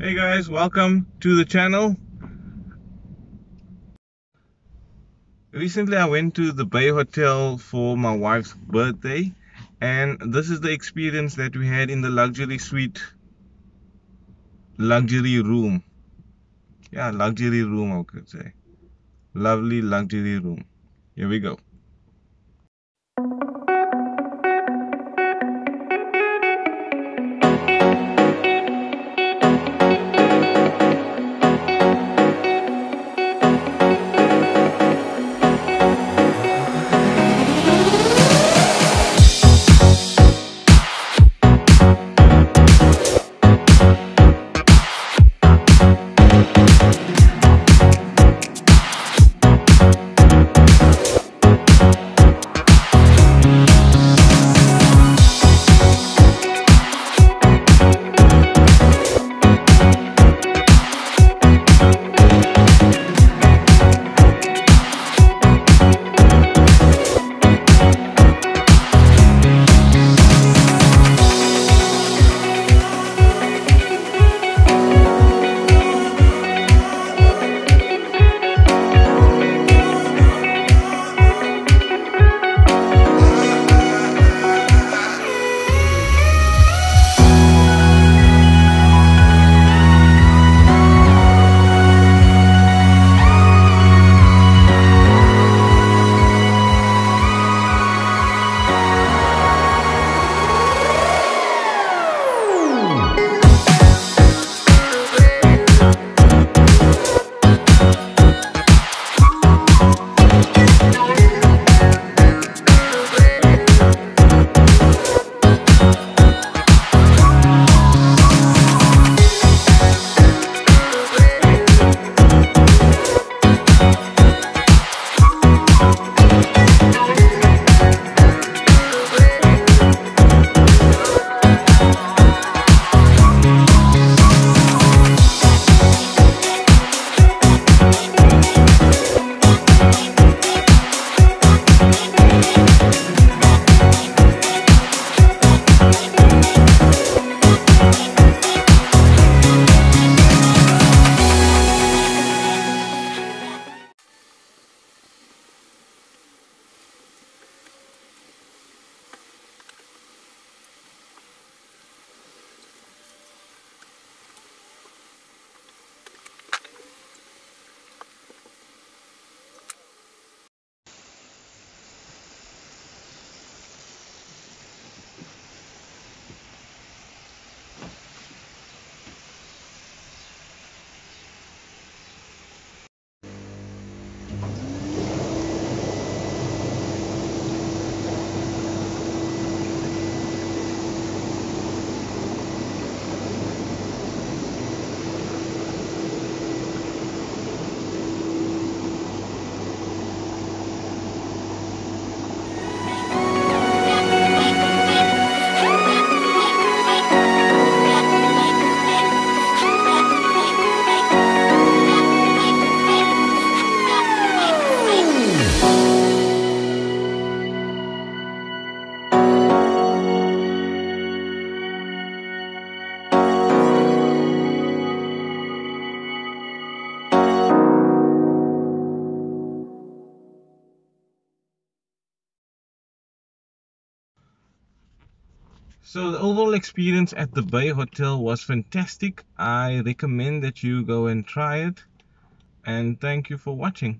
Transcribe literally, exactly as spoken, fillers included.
Hey guys, welcome to the channel. Recently I went to the Bay Hotel for my wife's birthday, and this is the experience that we had in the luxury suite, luxury room. Yeah, luxury room I could say. Lovely luxury room. Here we go. So the overall experience at the Bay Hotel was fantastic. I recommend that you go and try it, and thank you for watching.